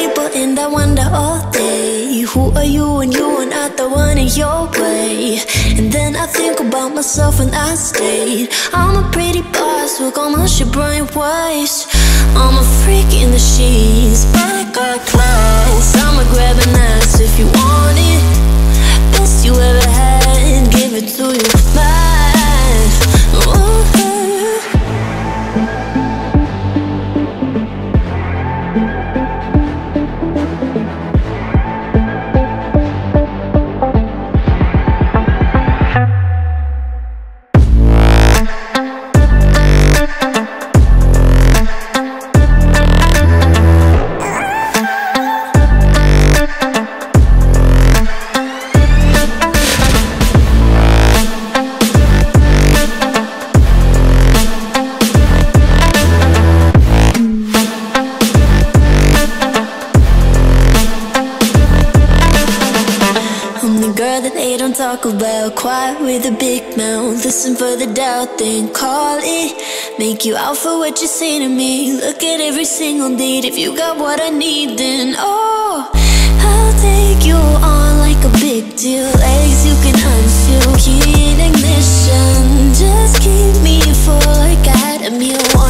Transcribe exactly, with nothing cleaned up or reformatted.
people and I wonder all day, who are you and you are not the one in your way? And then I think about myself and I stay. I'm a pretty boss with almost your brain waves. I'm a freak in the sheets, back or clothes. I'ma grab an ass if you want it. Best you ever had, give it to you. Talk about quiet with a big mouth. Listen for the doubt, then call it. Make you out for what you say to me. Look at every single date. If you got what I need, then oh, I'll take you on like a big deal. Eggs you can unseal, key in ignition. Just keep me full like I had a meal.